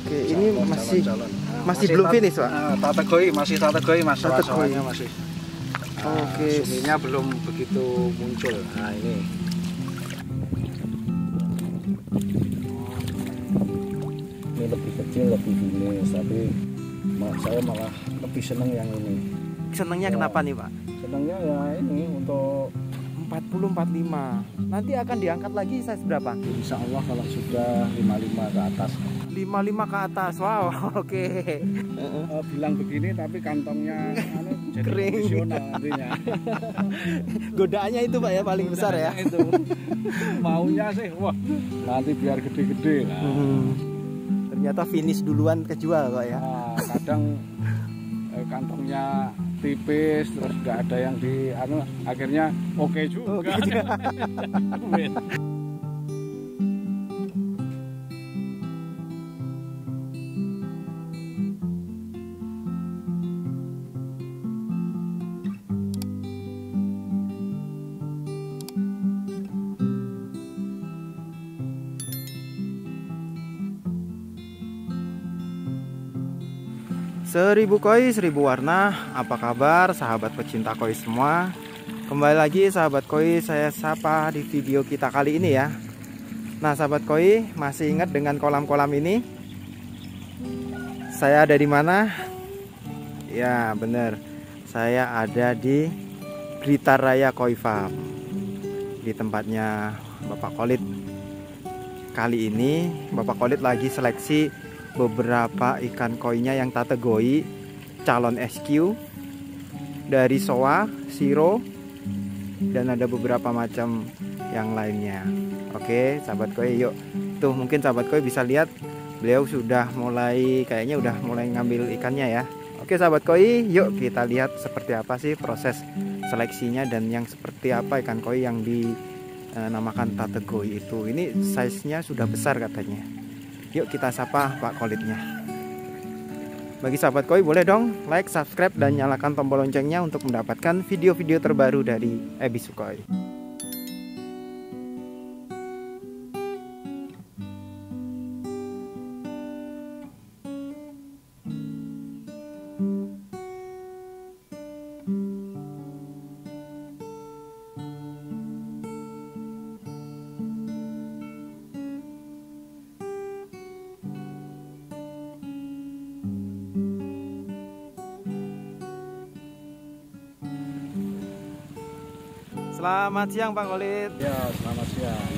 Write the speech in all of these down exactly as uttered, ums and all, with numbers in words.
Oke, ini calon, masih calon, calon. Nah, masih belum finish, Pak. Uh, tata koi masih tata koi mas, tata koi masih. Uh, Oke, okay. Suminya belum begitu muncul. Nah, ini. Ini lebih kecil, lebih finish, tapi saya malah lebih senang yang ini. Senangnya ya, kenapa nih, Pak? Senangnya ya ini untuk empat puluh empat puluh lima. Nanti akan diangkat lagi size berapa? Insya Allah kalau sudah lima puluh lima ke atas. lima puluh lima ke atas. Wow, oke. Okay. Uh, bilang begini tapi kantongnya anu jadi kering. Profesional nantinya. Godaannya itu, Pak, ya paling besar ya. Itu. Maunya sih wah, nanti biar gede-gede. Nah. Hmm. Ternyata finish duluan kejual, Pak, ya. Nah, kadang eh, kantongnya tipis terus nggak ada yang di anu, akhirnya oke okay juga, okay juga. Seribu koi, seribu warna. Apa kabar sahabat pecinta koi semua? Kembali lagi sahabat koi, saya sapa di video kita kali ini ya. Nah sahabat koi, masih ingat dengan kolam-kolam ini? Saya ada di mana? Ya bener, saya ada di Blitar Raya Koi Farm. Di tempatnya Bapak Cholid. Kali ini Bapak Cholid lagi seleksi beberapa ikan koinya yang kategori calon S Q dari Showa, Siro, dan ada beberapa macam yang lainnya. Oke sahabat koi, yuk. Tuh mungkin sahabat koi bisa lihat beliau sudah mulai, kayaknya udah mulai ngambil ikannya ya. Oke sahabat koi, yuk kita lihat seperti apa sih proses seleksinya dan yang seperti apa ikan koi yang dinamakan kategori itu. Ini size-nya sudah besar katanya. Yuk kita sapa Pak Cholidnya. Bagi sahabat koi boleh dong like, subscribe, dan nyalakan tombol loncengnya untuk mendapatkan video-video terbaru dari Ebisu Koi. Selamat siang Pak Cholid. Ya, selamat siang.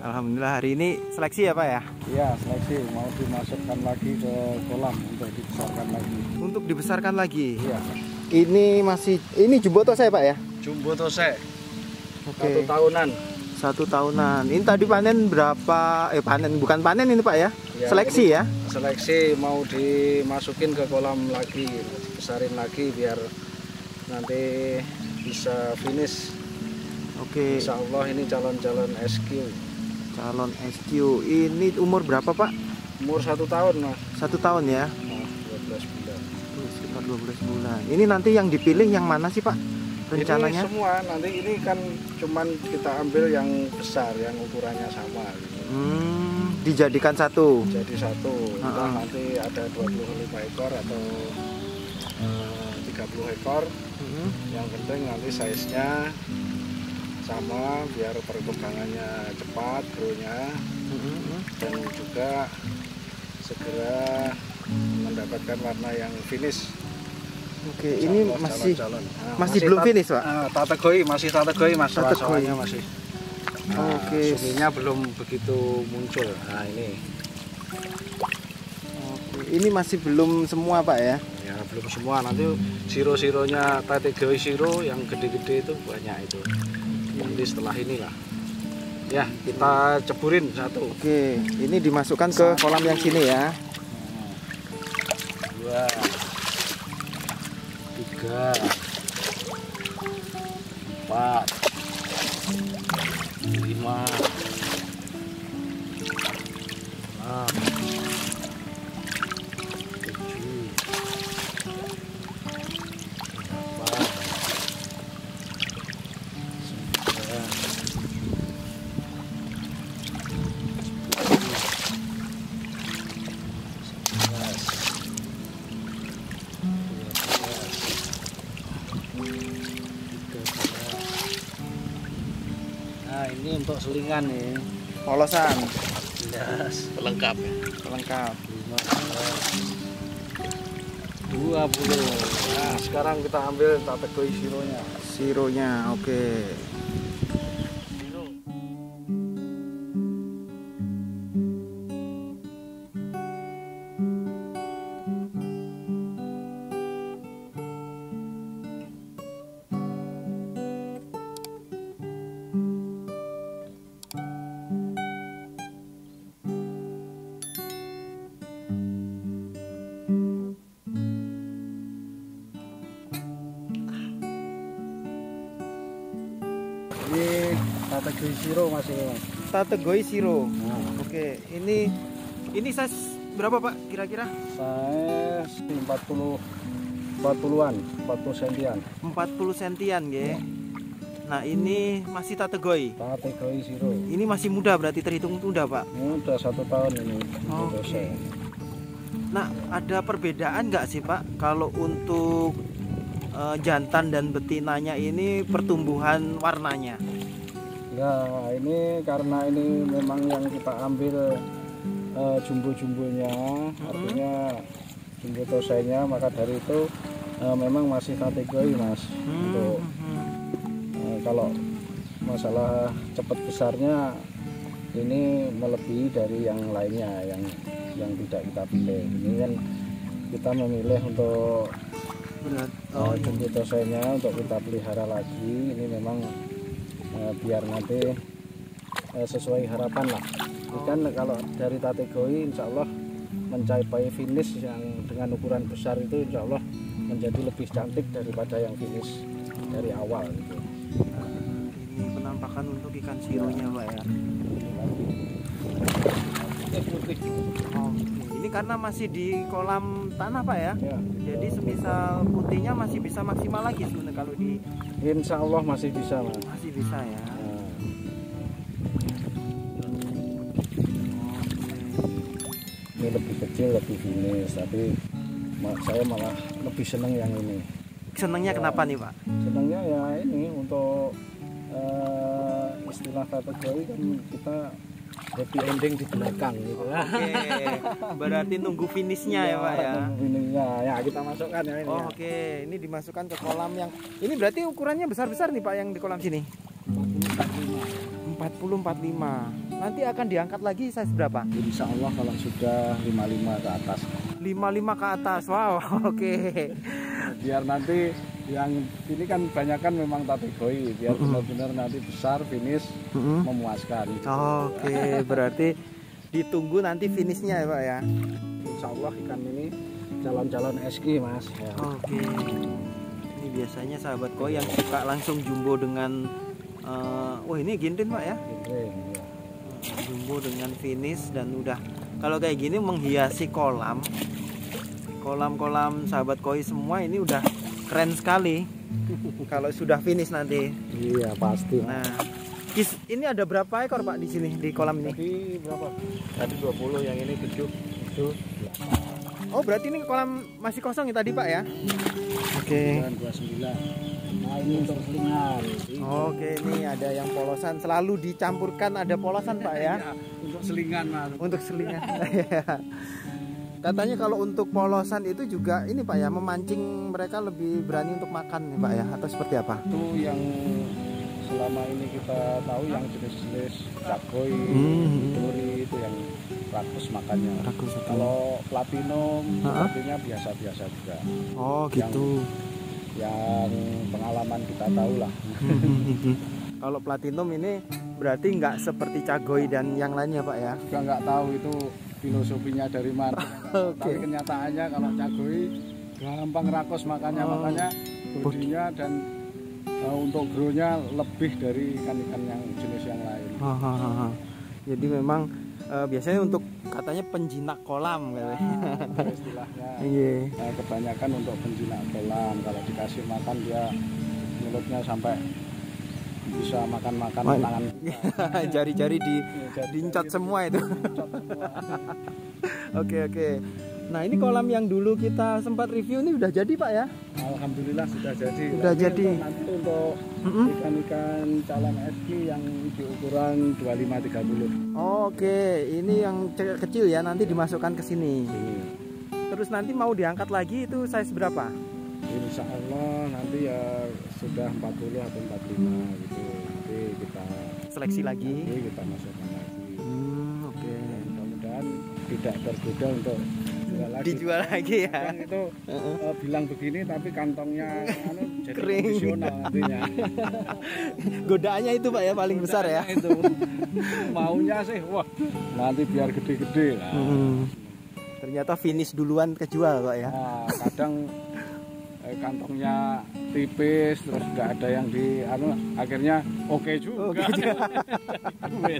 Alhamdulillah hari ini seleksi ya Pak ya? Iya, seleksi, mau dimasukkan lagi ke kolam untuk dibesarkan lagi. Untuk dibesarkan lagi? Iya. Ini masih, ini jumbo tose Pak ya? Jumbo tose. Oke. Satu tahunan. Satu tahunan. Ini tadi panen berapa? Eh panen, bukan panen ini Pak ya? Ya seleksi ya? Seleksi, mau dimasukin ke kolam lagi, besarin lagi biar nanti bisa finish. Oke. Insya Allah ini calon-calon S Q. Calon S Q ini umur berapa Pak? Umur satu tahun Mas. Satu tahun ya? Nah, dua belas bulan. Tuh, sekitar dua belas bulan. Ini nanti yang dipilih yang mana sih Pak? Rencananya? Ini semua, nanti ini kan cuman kita ambil yang besar, yang ukurannya sama. Gitu. Hmm, dijadikan satu? Jadi satu. Uh -uh. Nanti ada dua puluh lima ekor atau uh, tiga puluh ekor. Uh -huh. Yang penting nanti size-nya sama biar perkembangannya cepat, grownya, mm-hmm. dan juga segera mendapatkan warna yang finish. Oke, calon, ini masih calon, calon. Nah, masih, masih belum finish Pak? Uh, tata koi masih tata koi mas, tata koi masih. Nah, oke. Suminya belum begitu muncul. Nah ini. Oke, ini masih belum semua Pak ya? Ya belum semua, nanti siro-sironya tata koi siro yang gede-gede itu banyak itu. Nanti setelah inilah ya kita ceburin satu. Oke, ini dimasukkan ke kolam yang sini ya. Dua, tiga, empat, lima, enam, tujuh, ini untuk selingan nih. Polosan. Yes, pelengkap. Pelengkap. dua puluh. Nah, sekarang kita ambil kategori sironya. Sironya, oke. Okay. Tategoi Siro Mas. Tategoi Siro. Hmm. Oke, ini ini size berapa Pak kira-kira? Size empat puluh empat puluhan, empat puluh sentian. empat puluh sentian nggih. Nah, ini masih tategoi. Tategoi Siro. Ini masih muda berarti terhitung muda Pak. Muda satu tahun ini. Oke. Okay. Nah, ada perbedaan nggak sih Pak kalau untuk uh, jantan dan betinanya ini pertumbuhan warnanya? Ya, ini karena ini memang yang kita ambil uh, jumbo-jumbonya, mm-hmm. artinya jumbo tosainya, maka dari itu uh, memang masih kategori Mas. Mm-hmm. Untuk uh, kalau masalah cepat besarnya ini melebihi dari yang lainnya yang yang tidak kita pilih. Ini kan kita memilih untuk uh, jumbo tosainya untuk kita pelihara lagi. Ini memang biar nanti eh, sesuai harapan lah. Ikan kalau dari kategori insya Allah mencapai finish yang dengan ukuran besar itu insya Allah menjadi lebih cantik daripada yang finish dari awal gitu. Nah, ini penampakan untuk ikan sironya Pak ya. Oh, ini karena masih di kolam tanah Pak ya, ya jadi semisal putihnya masih bisa maksimal lagi sebenarnya kalau di. Insya Allah masih bisa Pak. Masih bisa ya. Nah. Ini lebih kecil lebih finish, tapi saya malah lebih seneng yang ini. Senengnya ya, kenapa nih Pak? Senengnya ya ini untuk uh, istilah kategori kan kita happy ending di belakang gitu. Oke, berarti nunggu finishnya ya, ya Pak ya. Finishnya ya kita masukkan ya ini. Oh, ya. Oke, ini dimasukkan ke kolam yang ini berarti ukurannya besar-besar nih Pak yang di kolam sini. empat puluh empat puluh lima. Nanti akan diangkat lagi size berapa? Insya Allah kalau sudah lima puluh lima ke atas. lima puluh lima ke atas. Wow, oke. Biar nanti yang ini kan banyakan memang kategori biar mm-hmm. benar-benar nanti besar finish mm-hmm. memuaskan gitu. Oh, oke okay. Berarti ditunggu nanti finishnya ya Pak ya. Insya Allah ikan ini calon-calon S G Mas ya. Oke okay. Ini biasanya sahabat koi yang suka langsung jumbo dengan uh, wah ini gintin Pak ya, gintin, ya. Jumbo dengan finish dan udah kalau kayak gini menghiasi kolam kolam-kolam sahabat koi semua ini udah keren sekali kalau sudah finish nanti. Iya pasti. Nah, ini ada berapa ekor Pak di sini di kolam ini? Tadi berapa? Tadi dua puluh, yang ini tujuh. Oh berarti ini kolam masih kosong ya tadi Pak ya? Oke. dua puluh sembilan. Nah ini untuk selingan. Oke ini ada yang polosan selalu dicampurkan ada polosan Pak ya? Ya untuk selingan Mas. Untuk selingan. Katanya kalau untuk polosan itu juga ini Pak ya memancing mereka lebih berani untuk makan nih Pak ya atau seperti apa? Itu yang selama ini kita tahu yang jenis-jenis cakoi, hmm. turi itu yang rakus makannya. Rakus, kalau platinum artinya biasa-biasa juga. Oh gitu. Yang, yang pengalaman kita tahu lah. Kalau platinum ini berarti nggak seperti cakoi dan yang lainnya Pak ya? Juga nggak tahu itu filosofinya dari mana. Okay. Tapi kenyataannya kalau cagoi gampang rakus makannya, oh. makanya bodinya dan uh, untuk grownya lebih dari ikan-ikan yang jenis yang lain. Oh, oh, oh. Jadi memang uh, biasanya untuk katanya penjinak kolam nah, gitu. Istilahnya yeah. uh, kebanyakan untuk penjinak kolam kalau dikasih makan dia mulutnya sampai bisa makan-makan tangan jari-jari di ya, jari, dincat jari, semua itu. Oke oke. Nah, ini kolam yang dulu kita sempat review ini udah jadi, Pak, ya? Alhamdulillah sudah jadi. Sudah nanti jadi. Untuk, nanti untuk ikan-ikan mm-hmm. calam S G yang di ukuran dua puluh lima sampai tiga puluh. Oh, oke, okay. Ini yang kecil ya, nanti dimasukkan ke sini. Hmm. Terus nanti mau diangkat lagi itu size berapa? Insya Allah nanti ya sudah empat puluh atau empat puluh lima hmm. gitu. Nanti kita seleksi lagi. Nanti kita masukkan lagi. Hmm, oke. Okay. Mudah-mudahan tidak tergoda untuk dijual lagi. Dijual lagi ya. Yang itu uh-uh. uh, bilang begini tapi kantongnya anu, jadi kering. Nantinya. Godaannya itu Pak ya paling godaannya besar ya. Itu. Maunya sih wah nanti biar gede-gede lah. Hmm. Ternyata finish duluan kejual Pak ya. Nah, kadang eh, kantongnya tipis terus nggak ada yang di anu akhirnya oke okay juga. Oke okay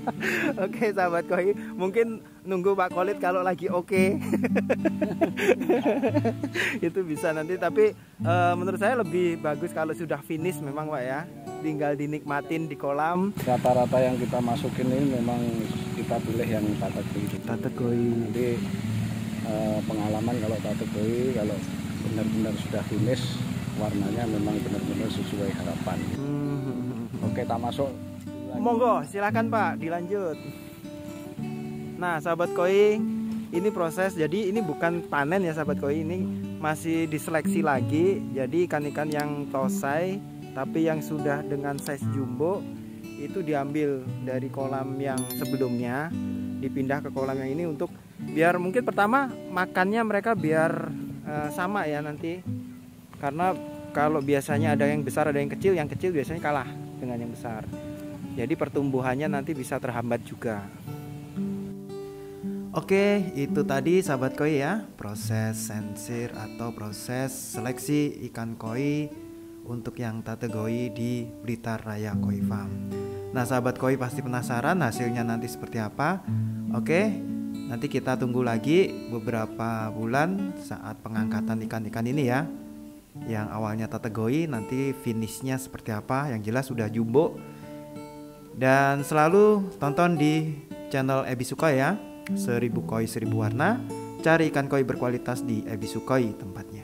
okay, sahabat koi, mungkin nunggu Pak Cholid kalau lagi oke. Okay. Itu bisa nanti tapi e, menurut saya lebih bagus kalau sudah finish memang Pak ya. Tinggal dinikmatin di kolam. Rata-rata yang kita masukin ini memang kita pilih yang tata koi. Tata koi. Jadi e, pengalaman kalau tata koi kalau benar-benar sudah finish warnanya memang benar-benar sesuai harapan. Hmm. Oke, tak masuk. Lagi. Monggo, silakan Pak, dilanjut. Nah, sahabat koi, ini proses. Jadi ini bukan panen ya, sahabat koi. Ini masih diseleksi lagi. Jadi ikan-ikan yang tosai, tapi yang sudah dengan size jumbo itu diambil dari kolam yang sebelumnya, dipindah ke kolam yang ini untuk biar mungkin pertama makannya mereka biar uh, sama ya nanti. Karena kalau biasanya ada yang besar ada yang kecil, yang kecil biasanya kalah dengan yang besar. Jadi pertumbuhannya nanti bisa terhambat juga. Oke, itu tadi sahabat koi ya, proses sensir atau proses seleksi ikan koi untuk yang tata koi di Blitar Raya Koi Farm. Nah, sahabat koi pasti penasaran hasilnya nanti seperti apa. Oke, nanti kita tunggu lagi beberapa bulan saat pengangkatan ikan-ikan ini ya. Yang awalnya tata koi nanti finishnya seperti apa, yang jelas sudah jumbo. Dan selalu tonton di channel Ebisu Koi ya, seribu koi seribu warna. Cari ikan koi berkualitas di Ebisu Koi tempatnya.